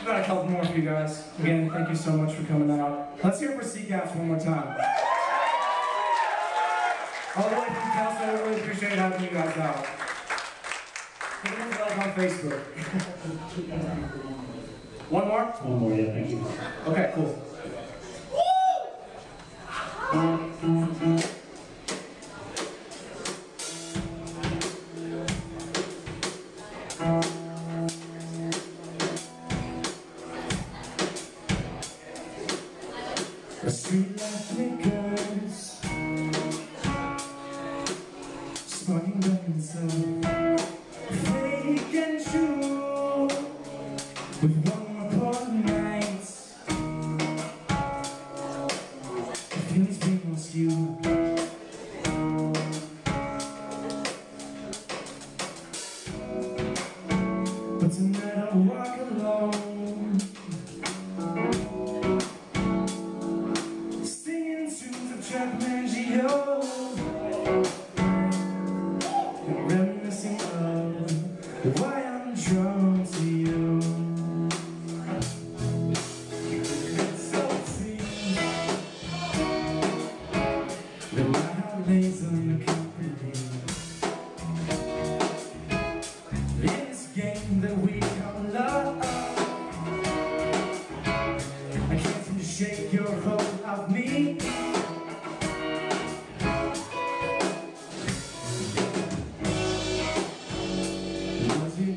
I've got a couple more for you guys. Again, thank you so much for coming out. Let's hear it for C-Caps one more time. All the way from Castle, I really appreciate having you guys out. Give me a like on Facebook. One more? One more, yeah, thank you. Okay, cool. The street light flickers, spawning back inside, fake and true, with one more cold night, the feeling's being on skew. But tonight I'll walk alone, reminiscing of why I'm drawn to you. So please, that my heart lays unaccompanied in this game that we call love. I can't seem to shake your hold of me. We'll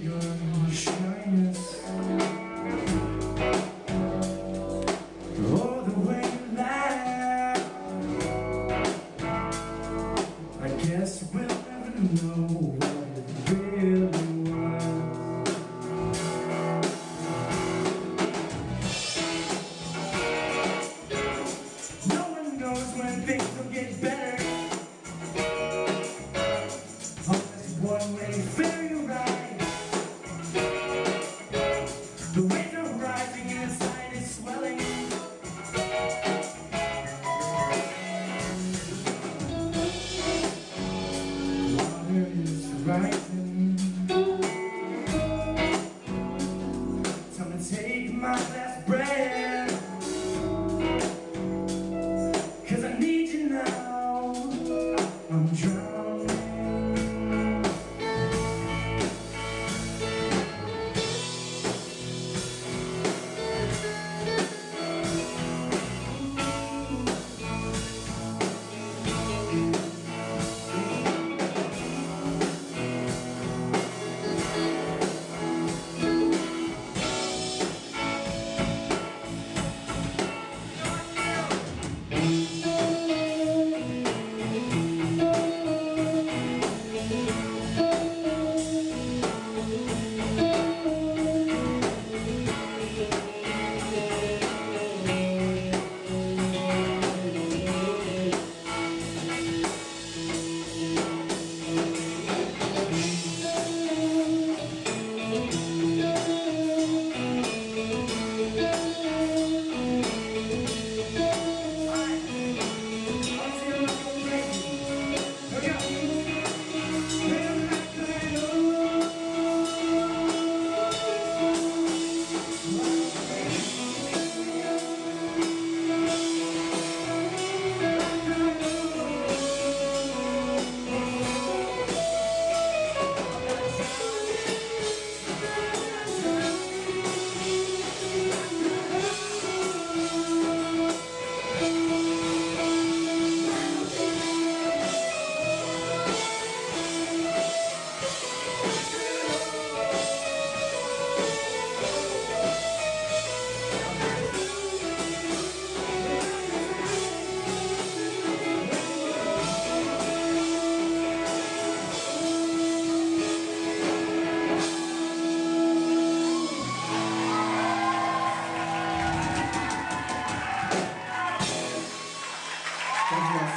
never know what it really was. No one knows when things will get better, unless one may very right. The wind of rising inside is swelling. Rising. Time to take my last breath, 'cause I need you now. I'm drowning.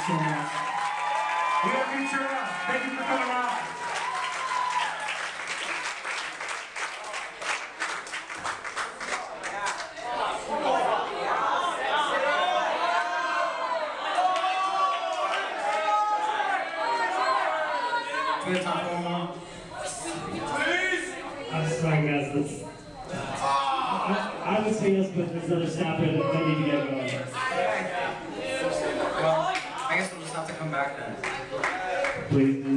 So much. We are Futura. Thank you for coming out. Do we have time for one more? Please! I'm sorry guys, I would say yes, but there's another snap in that we need to get going. Well, I guess we'll just have to come back then. Please.